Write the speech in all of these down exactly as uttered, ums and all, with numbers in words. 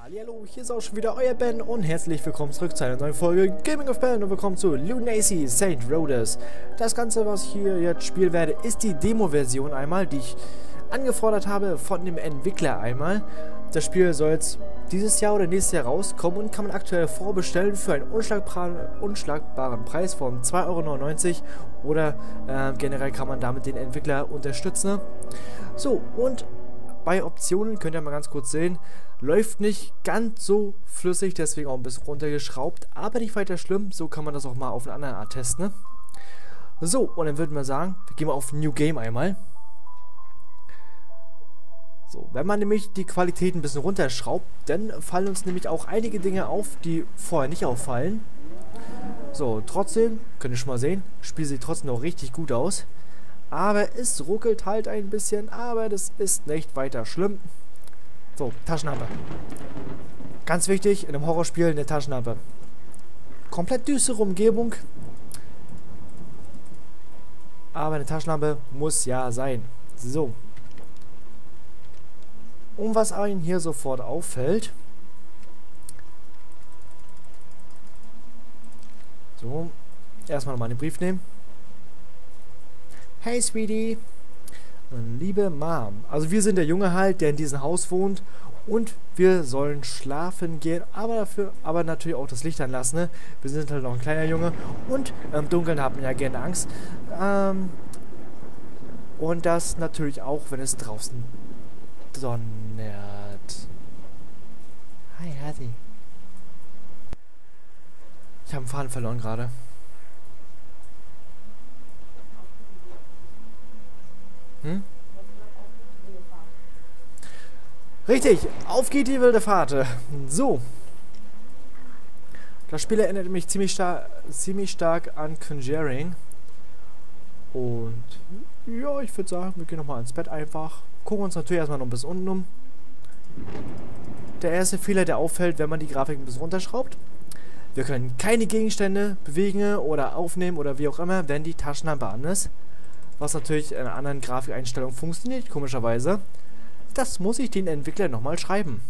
Hallo, hier ist auch schon wieder euer Ben und herzlich willkommen zurück zu einer neuen Folge Gaming of Ben und willkommen zu Lunacy Saint Rhodes. Das Ganze, was ich hier jetzt spielen werde, ist die Demo-Version einmal, die ich angefordert habe von dem Entwickler einmal. Das Spiel soll jetzt dieses Jahr oder nächstes Jahr rauskommen und kann man aktuell vorbestellen für einen unschlagbaren Preis von zwei Euro neunundneunzig oder äh, generell kann man damit den Entwickler unterstützen. So, und bei Optionen könnt ihr mal ganz kurz sehen, läuft nicht ganz so flüssig, deswegen auch ein bisschen runtergeschraubt, aber nicht weiter schlimm, so kann man das auch mal auf eine andere Art testen. Ne? So, und dann würden wir sagen, wir gehen mal auf New Game einmal. So, wenn man nämlich die Qualität ein bisschen runterschraubt, dann fallen uns nämlich auch einige Dinge auf, die vorher nicht auffallen. So, trotzdem, könnt ihr schon mal sehen, das Spiel sieht trotzdem noch richtig gut aus. Aber es ruckelt halt ein bisschen, aber das ist nicht weiter schlimm. So, Taschenlampe. Ganz wichtig, in einem Horrorspiel eine Taschenlampe. Komplett düstere Umgebung. Aber eine Taschenlampe muss ja sein. So. Und was einem hier sofort auffällt. So, erstmal nochmal den Brief nehmen. Hey Sweetie, liebe Mom, also wir sind der Junge halt, der in diesem Haus wohnt und wir sollen schlafen gehen, aber dafür, aber natürlich auch das Licht anlassen, ne? Wir sind halt noch ein kleiner Junge und im Dunkeln hat man ja gerne Angst ähm, und das natürlich auch, wenn es draußen donnert. Hi, Hasi. Ich habe einen Faden verloren gerade. Hm? Richtig, auf geht die wilde Fahrt. So. Das Spiel erinnert mich ziemlich, star ziemlich stark an Conjuring. Und ja, ich würde sagen, wir gehen nochmal ins Bett einfach. Gucken uns natürlich erstmal noch ein bisschen unten um. Der erste Fehler, der auffällt, wenn man die Grafik ein bisschen runterschraubt. Wir können keine Gegenstände bewegen oder aufnehmen oder wie auch immer, wenn die Taschenlampe an ist. Was natürlich in einer anderen Grafikeinstellung funktioniert, komischerweise. Das muss ich den Entwickler nochmal schreiben.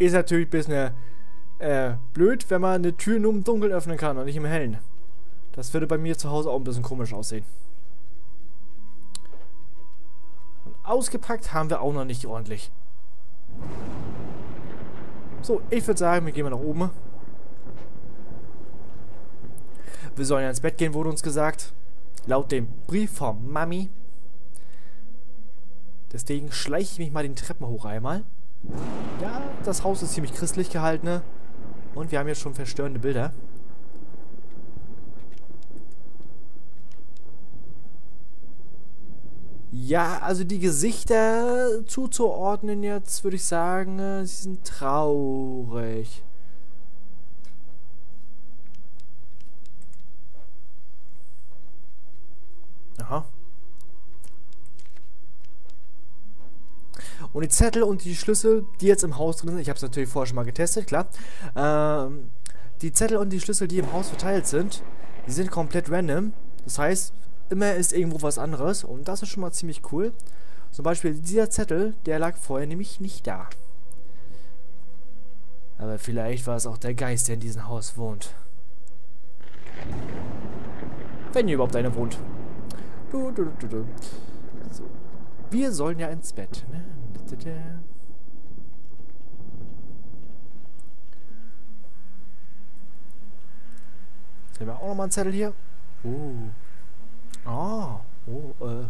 Ist natürlich ein bisschen äh, blöd, wenn man eine Tür nur im Dunkeln öffnen kann und nicht im Hellen. Das würde bei mir zu Hause auch ein bisschen komisch aussehen. Und ausgepackt haben wir auch noch nicht ordentlich. So, ich würde sagen, wir gehen mal nach oben. Wir sollen ja ins Bett gehen, wurde uns gesagt. Laut dem Brief von Mami. Deswegen schleiche ich mich mal den Treppen hoch einmal. Ja, das Haus ist ziemlich christlich gehalten. Ne? Und wir haben hier schon verstörende Bilder. Ja, also die Gesichter zuzuordnen jetzt, würde ich sagen, sie sind traurig. Aha. Und die Zettel und die Schlüssel, die jetzt im Haus drin sind, ich habe es natürlich vorher schon mal getestet, klar. Ähm, die Zettel und die Schlüssel, die im Haus verteilt sind, die sind komplett random. Das heißt, immer ist irgendwo was anderes und das ist schon mal ziemlich cool. Zum Beispiel dieser Zettel, der lag vorher nämlich nicht da. Aber vielleicht war es auch der Geist, der in diesem Haus wohnt. Wenn hier überhaupt einer wohnt. Du, du, du, du. So. Wir sollen ja ins Bett. Ne? Jetzt haben wir auch nochmal einen Zettel hier. Uh. Ah. Oh, äh.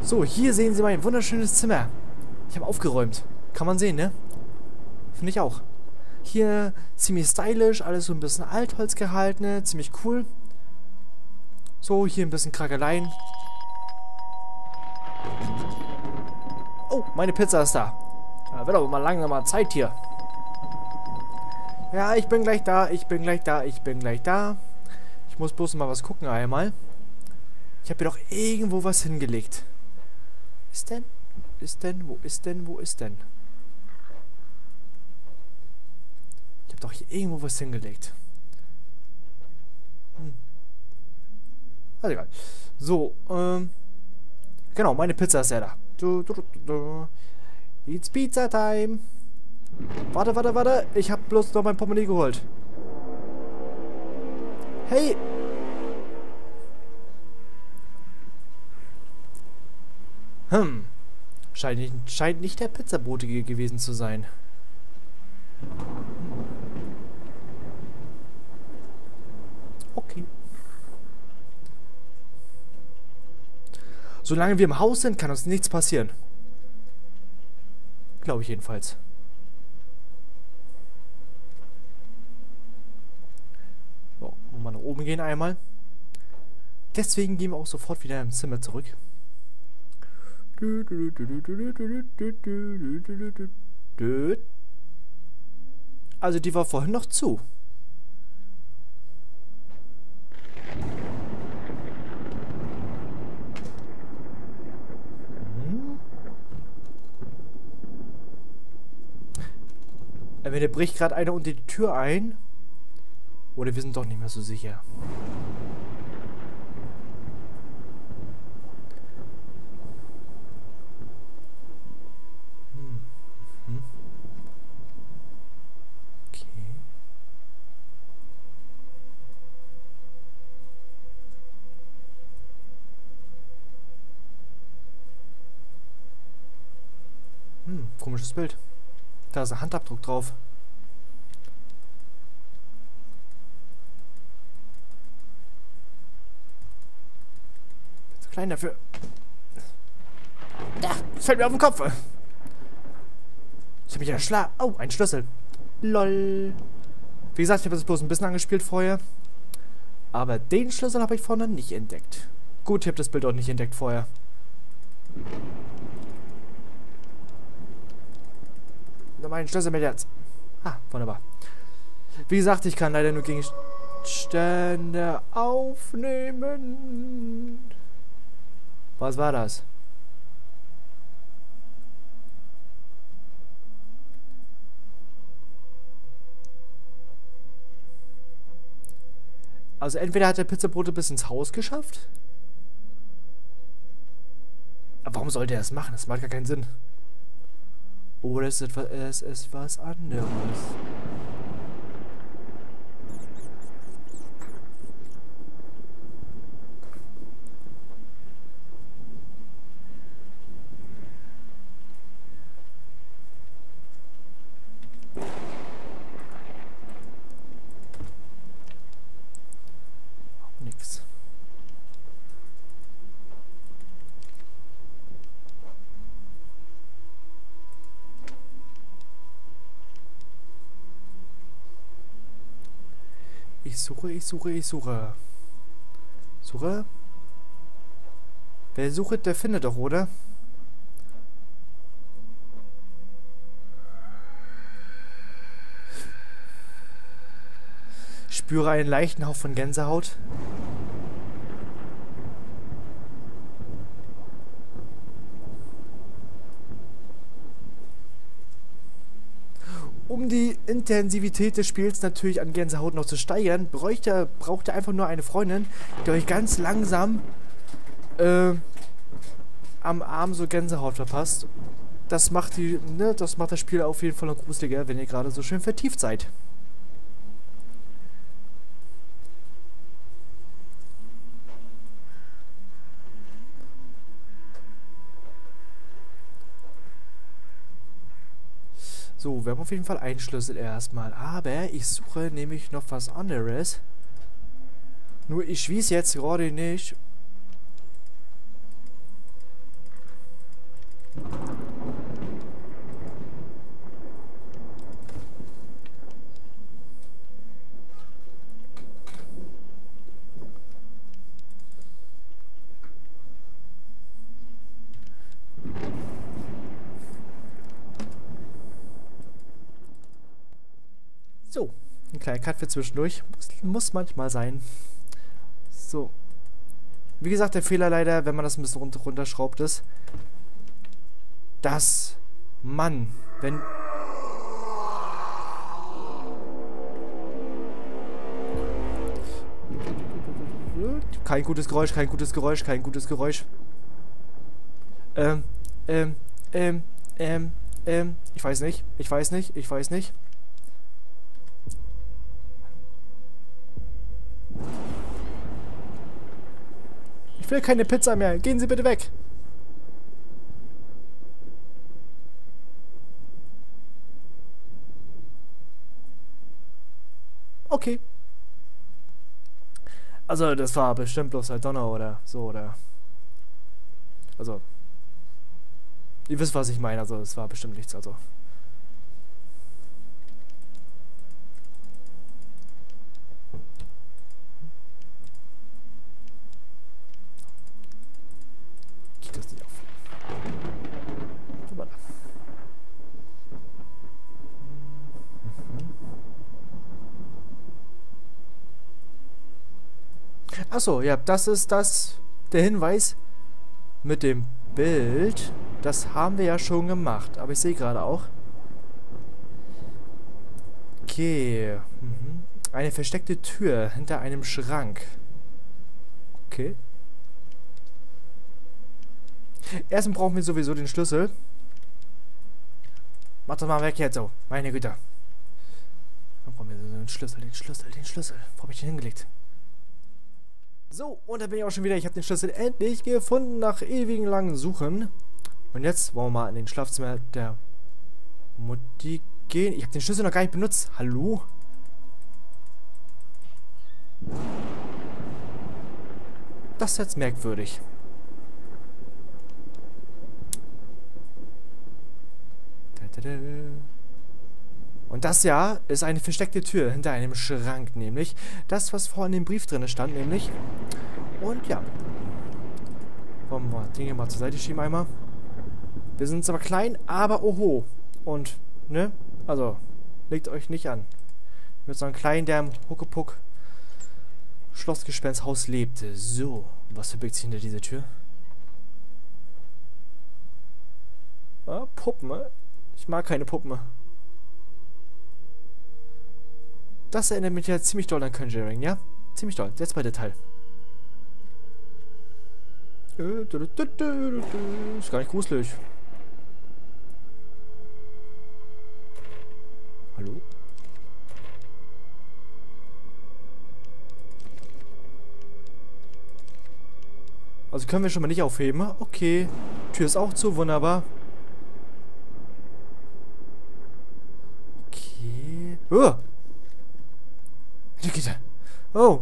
So, hier sehen Sie mein wunderschönes Zimmer. Ich habe aufgeräumt. Kann man sehen, ne? Finde ich auch. Hier ziemlich stylisch, alles so ein bisschen Altholz gehalten, ne? Ziemlich cool. So, hier ein bisschen Krackeleien. Oh, meine Pizza ist da. Da wird aber mal langsam mal Zeit hier. Ja, ich bin gleich da, ich bin gleich da, ich bin gleich da. Ich muss bloß mal was gucken einmal. Ich habe hier doch irgendwo was hingelegt. Ist denn? Ist denn? Wo ist denn? Wo ist denn? Ich habe doch hier irgendwo was hingelegt. Hm. Also egal. So, ähm. Genau, meine Pizza ist ja da. Du, du, du, du. It's Pizza Time. Warte, warte, warte. Ich habe bloß noch mein Portemonnaie geholt. Hey! Hm. Scheint nicht, scheint nicht der Pizzabote gewesen zu sein. Okay. Solange wir im Haus sind, kann uns nichts passieren. Glaube ich jedenfalls. So, mal nach oben gehen einmal. Deswegen gehen wir auch sofort wieder im Zimmer zurück. Also die war vorhin noch zu. Hm. Entweder bricht gerade einer unter die Tür ein, oder wir sind doch nicht mehr so sicher. Komisches Bild. Da ist ein Handabdruck drauf. Zu klein dafür. Da, das fällt mir auf den Kopf. Ich habe mich erschlagen. Oh, ein Schlüssel. Lol. Wie gesagt, ich habe das bloß ein bisschen angespielt vorher. Aber den Schlüssel habe ich vorne nicht entdeckt. Gut, ich habe das Bild auch nicht entdeckt vorher. Mein Schlüssel mit Herz. Ah, wunderbar. Wie gesagt, ich kann leider nur Gegenstände aufnehmen. Was war das? Also entweder hat der Pizzabote bis ins Haus geschafft. Aber warum sollte er das machen? Das macht gar keinen Sinn. Oder es ist, etwas, es ist was anderes. Auch nix. Ich suche, ich suche, ich suche. Suche? Wer sucht, der findet doch, oder? Spüre einen leichten Hauch von Gänsehaut. Um die Intensivität des Spiels natürlich an Gänsehaut noch zu steigern, bräuchte, braucht ihr einfach nur eine Freundin, die euch ganz langsam äh, am Arm so Gänsehaut verpasst. Das macht die, ne, das macht das Spiel auf jeden Fall noch gruseliger, wenn ihr gerade so schön vertieft seid. So, wir haben auf jeden Fall einen Schlüssel erstmal. Aber ich suche nämlich noch was anderes. Nur ich weiß jetzt gerade nicht. So. Ein kleiner Cut für zwischendurch. Muss, muss manchmal sein. So. Wie gesagt, der Fehler leider, wenn man das ein bisschen runter, runterschraubt ist, dass man, wenn... Kein gutes Geräusch, kein gutes Geräusch, kein gutes Geräusch. Ähm, ähm, ähm, ähm, ähm. Ich weiß nicht, ich weiß nicht, ich weiß nicht. Ich will keine Pizza mehr. Gehen Sie bitte weg. Okay. Also, das war bestimmt bloß halt Donner oder so, oder... Also... Ihr wisst, was ich meine. Also, es war bestimmt nichts, also... Achso, ja, das ist das, der Hinweis mit dem Bild. Das haben wir ja schon gemacht, aber ich sehe gerade auch. Okay. Mhm. Eine versteckte Tür hinter einem Schrank. Okay. Erstmal brauchen wir sowieso den Schlüssel. Mach doch mal weg jetzt so, meine Güte. Dann brauchen wir den Schlüssel, den Schlüssel, den Schlüssel. Wo habe ich den hingelegt? So, und da bin ich auch schon wieder. Ich habe den Schlüssel endlich gefunden nach ewigen langen Suchen. Und jetzt wollen wir mal in den Schlafzimmer der Mutti gehen. Ich habe den Schlüssel noch gar nicht benutzt. Hallo? Das ist jetzt merkwürdig. Und das ja ist eine versteckte Tür hinter einem Schrank, nämlich das, was vorhin in dem Brief drin stand, nämlich. Und ja. Wollen wir den hier mal zur Seite schieben einmal. Wir sind zwar klein, aber oho. Und, ne? Also, legt euch nicht an. Mit so einem Kleinen, der im Huckepuck Schlossgespensthaus lebte. So, was verbirgt sich hinter dieser Tür? Ah, Puppen. Ich mag keine Puppen. Das erinnert mich ja ziemlich doll an Conjuring, ja? Ziemlich doll. Jetzt bei Detail. Ist gar nicht gruselig. Hallo? Also können wir schon mal nicht aufheben. Okay. Tür ist auch zu, wunderbar. Okay. Oh. Oh.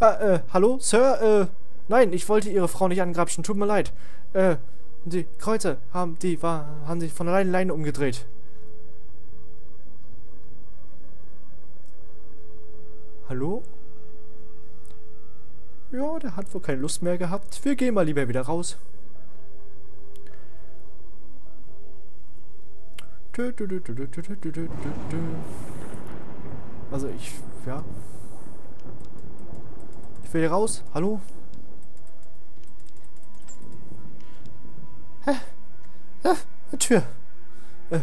Äh, äh, hallo? Sir? Äh, nein, ich wollte Ihre Frau nicht angrapschen. Tut mir leid. Äh, die Kreuze haben, die war, haben sich von alleine Leine umgedreht. Hallo? Ja, der hat wohl keine Lust mehr gehabt. Wir gehen mal lieber wieder raus. Also ich, ja... Ich will hier raus. Hallo? Hä? Hä? Eine Tür. Äh.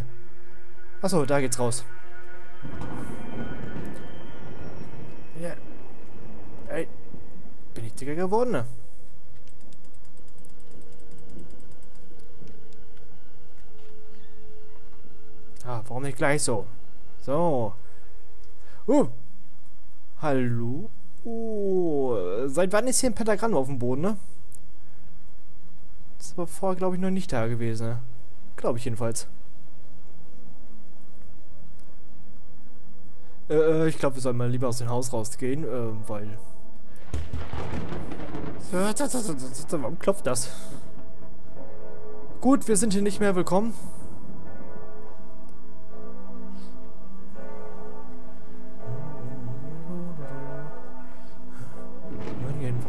Achso, da geht's raus. Ja. Ey. Bin ich dicker geworden, ne? Ah, warum nicht gleich so? So. Uh. Hallo? Oh, seit wann ist hier ein Pentagramm auf dem Boden, ne? Das war vorher, glaube ich, noch nicht da gewesen, ne? Glaube ich jedenfalls. Äh, ich glaube, wir sollen mal lieber aus dem Haus rausgehen, äh, weil... Warum klopft das? Gut, wir sind hier nicht mehr willkommen.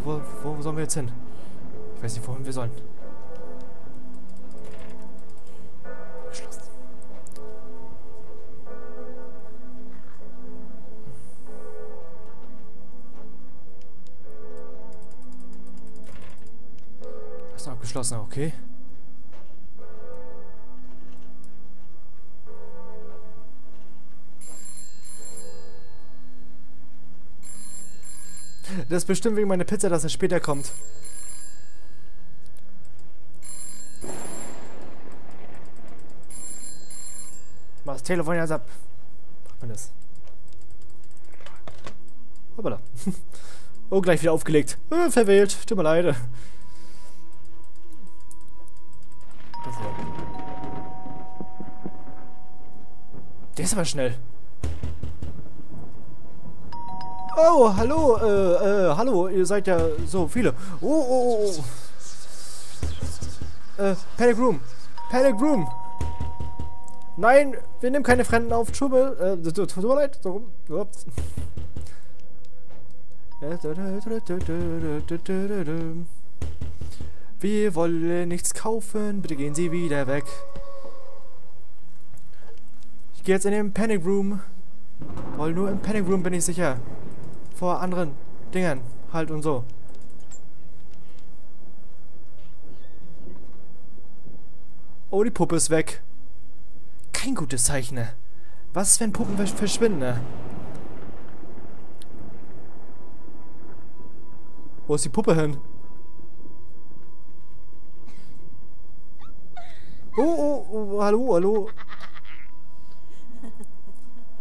Wo, wo sollen wir jetzt hin? Ich weiß nicht, wohin wir sollen. Geschlossen. ist ein abgeschlossener, okay. Das ist bestimmt wegen meiner Pizza, dass er später kommt. Mach das Telefon jetzt ab. Macht man das. Hoppala. Oh, gleich wieder aufgelegt. Oh, verwählt. Tut mir leid. Der ist aber schnell. Oh, hallo, äh, äh, hallo, ihr seid ja so viele. Oh, oh, oh, oh. Äh, Panic Room. Panic Room. Nein, wir nehmen keine Fremden auf. Trouble. Äh, tut mir leid. So rum. Ups. Wir wollen nichts kaufen. Bitte gehen Sie wieder weg. Ich gehe jetzt in den Panic Room. Weil nur im Panic Room bin ich sicher. Vor anderen Dingern. Halt und so. Oh, die Puppe ist weg. Kein gutes Zeichen. Was, wenn Puppen verschwinden? Wo ist die Puppe hin? Oh, oh, oh, hallo, hallo.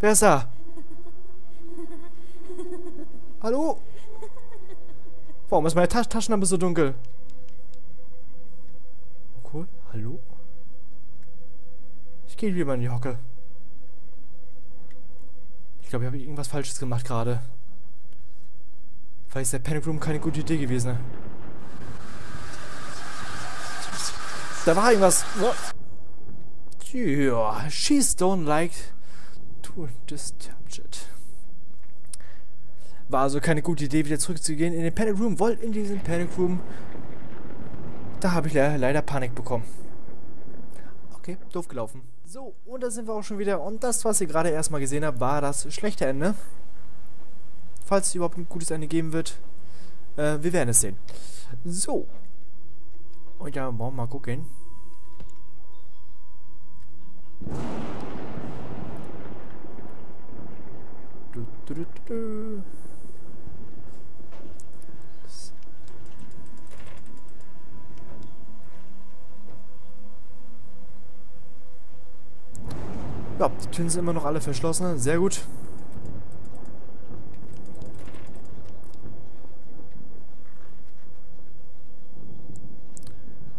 Wer ist da? Hallo? Warum ist meine Tas Taschenlampe so dunkel? Cool, hallo? Ich gehe lieber in die Hocke. Ich glaube, ich habe irgendwas Falsches gemacht gerade. Vielleicht ist der Panic Room keine gute Idee gewesen. Ne? Da war irgendwas. Ja, she's don't like to disturb it. War also keine gute Idee, wieder zurückzugehen in den Panic Room. Wollt in diesen Panic Room. Da habe ich le leider Panik bekommen. Okay, doof gelaufen. So, und da sind wir auch schon wieder. Und das, was ihr gerade erstmal gesehen habt, war das schlechte Ende. Falls es überhaupt ein gutes Ende geben wird. Äh, wir werden es sehen. So. Und ja, wollen wir mal gucken. Du, du, du, du. Ja, die Türen sind immer noch alle verschlossen. Sehr gut.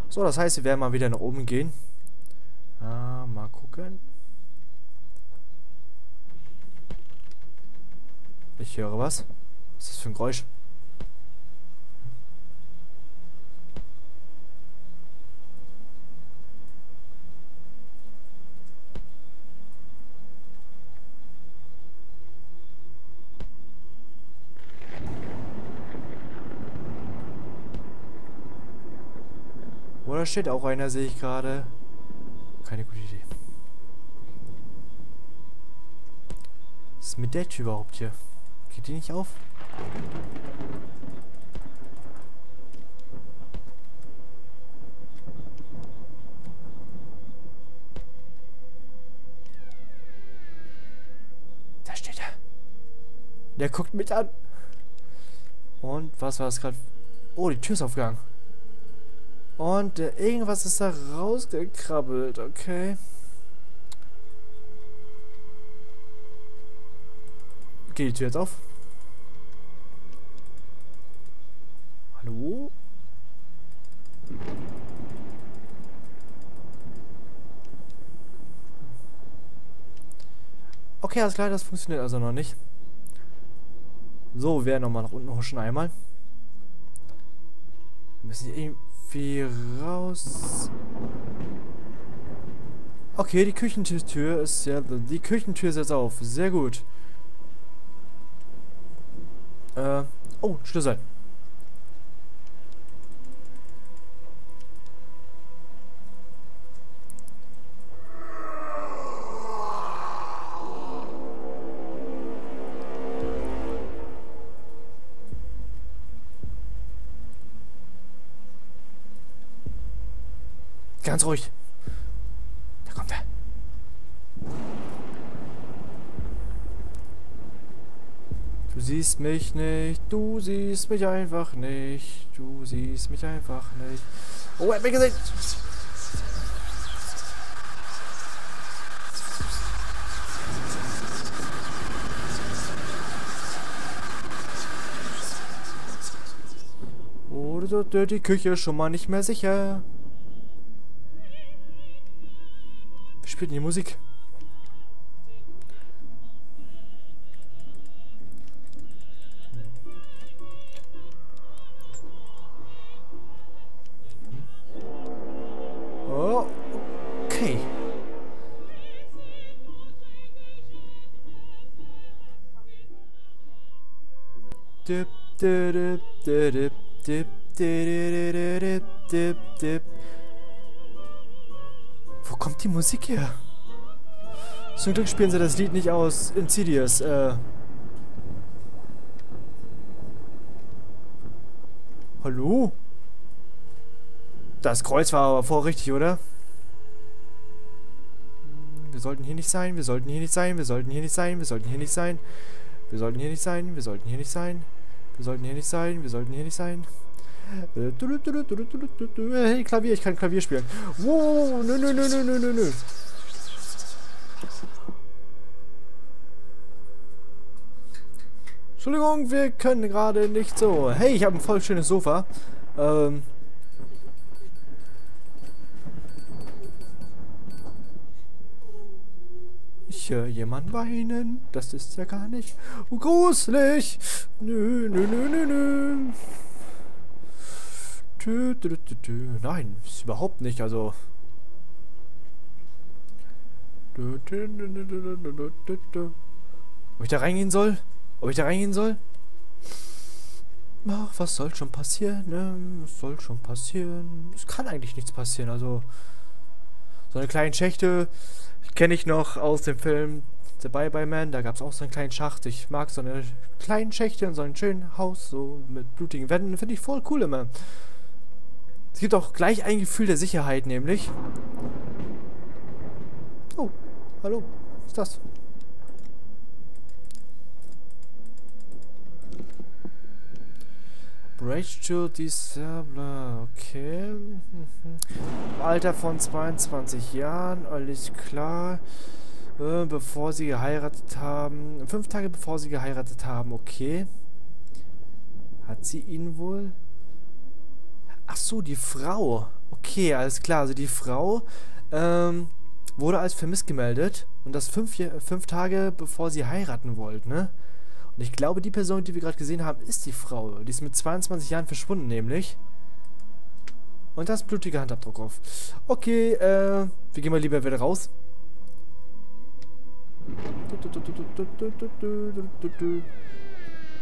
So, das heißt, wir werden mal wieder nach oben gehen. Ah, mal gucken. Ich höre was. Was ist das für ein Geräusch? Da steht auch einer, sehe ich gerade. Keine gute Idee. Was ist mit der Tür überhaupt hier? Geht die nicht auf? Da steht er. Der guckt mit an. Und was war das gerade? Oh, die Tür ist aufgegangen. Und äh, irgendwas ist da rausgekrabbelt, okay. Geht die Tür jetzt auf? Hallo? Okay, alles klar, das funktioniert also noch nicht. So, wir werden nochmal nach unten huschen einmal. Wir müssen hier irgendwie raus. Okay, die Küchentür ist ja. Die Küchentür ist jetzt auf. Sehr gut. Äh. Oh, Schlüssel. ganz ruhig. Da kommt er. Du siehst mich nicht, du siehst mich einfach nicht, du siehst mich einfach nicht. Oh, er hat mich gesehen. Oder die Küche schon mal nicht mehr sicher. Wir spielen die Musik. Oh, okay. Dip, dip, dip, dip, dip. Dip, dip, dip. Wo kommt die Musik her? Zum Glück spielen sie das Lied nicht aus Insidious. Äh. Hallo? Das Kreuz war aber vor richtig, oder? Wir sollten hier nicht sein, wir sollten hier nicht sein, wir sollten hier nicht sein, wir sollten hier nicht sein. Wir sollten hier nicht sein, wir sollten hier nicht sein. Wir sollten hier nicht sein, wir sollten hier nicht sein. Hey, Klavier, ich kann Klavier spielen. Wow, nö, nö, nö, nö, nö, nö. Entschuldigung, wir können gerade nicht so. Hey, ich habe ein voll schönes Sofa. Ähm. Ich höre jemanden weinen. Das ist ja gar nicht gruselig. Nö, nö, nö, nö, nö. Nein, ist überhaupt nicht, also. Ob ich da reingehen soll? Ob ich da reingehen soll? Ach, was soll schon passieren? Ne? Was soll schon passieren? Es kann eigentlich nichts passieren, also. So eine kleine Schächte kenne ich noch aus dem Film The Bye Bye Man, da gab es auch so einen kleinen Schacht. Ich mag so eine kleinen Schächte in so einem schönen Haus, so mit blutigen Wänden. Finde ich voll cool immer. Es gibt auch gleich ein Gefühl der Sicherheit, nämlich. Oh, hallo. Was ist das? Breach to Disabler. Okay. Im Alter von zweiundzwanzig Jahren. Alles klar. Äh, bevor sie geheiratet haben. Fünf Tage bevor sie geheiratet haben. Okay. Hat sie ihn wohl... Ach so, die Frau. Okay, alles klar. Also die Frau ähm, wurde als vermisst gemeldet. Und das fünf, fünf Tage, bevor sie heiraten wollte, ne? Und ich glaube, die Person, die wir gerade gesehen haben, ist die Frau. Die ist mit zweiundzwanzig Jahren verschwunden, nämlich. Und da ist blutiger Handabdruck drauf. Okay, äh, wir gehen mal lieber wieder raus.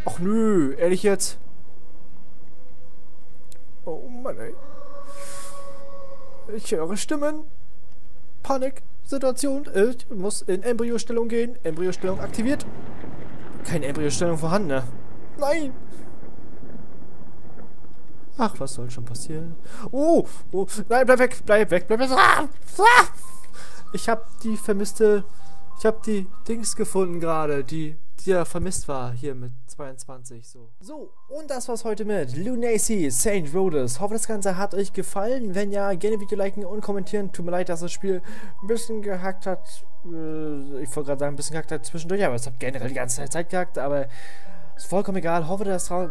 Ach nö, ehrlich jetzt? Oh Mann, ey. Ich höre Stimmen. Panik. Situation. Ich muss in Embryostellung gehen. Embryostellung aktiviert. Keine Embryostellung vorhanden, ne? Nein! Ach, was soll schon passieren? Oh! Oh! Nein, bleib weg! Bleib weg! Bleib weg! Ah, ah. Ich hab die vermisste... Ich hab die Dings gefunden gerade, die... die ja vermisst war, hier mit zweiundzwanzig, so. So, und das war's heute mit Lunacy Saint Rhodes. Hoffe, das Ganze hat euch gefallen. Wenn ja, gerne Video liken und kommentieren. Tut mir leid, dass das Spiel ein bisschen gehackt hat. Ich wollte gerade sagen, ein bisschen gehackt hat zwischendurch, aber es hat generell die ganze Zeit gehackt, aber ist vollkommen egal. Hoffe das, hoffe,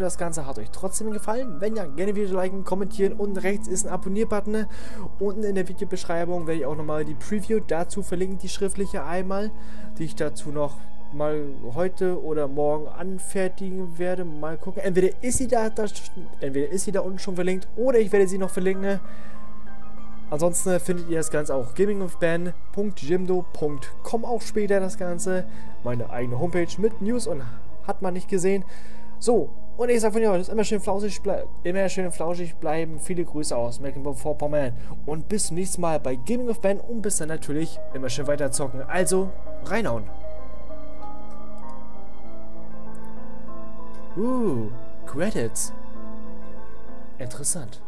das Ganze hat euch trotzdem gefallen. Wenn ja, gerne Video liken, kommentieren. Unten rechts ist ein Abonnier-Button. Unten in der Videobeschreibung werde ich auch nochmal die Preview dazu verlinken, die schriftliche einmal, die ich dazu noch mal heute oder morgen anfertigen werde. Mal gucken. Entweder ist sie da, da, entweder ist sie da unten schon verlinkt oder ich werde sie noch verlinken. Ansonsten findet ihr das Ganze auch gaming of ben punkt jimdo punkt com auch später das Ganze. Meine eigene Homepage mit News und hat man nicht gesehen. So, und ich sage von euch, immer schön flauschig bleiben. Immer schön flauschig bleiben. Viele Grüße aus Mecklenburg-Vorpommern. Und bis zum nächsten Mal bei Gaming of Ben und bis dann natürlich immer schön weiter zocken. Also, reinhauen. Uh, Credits. Interessant.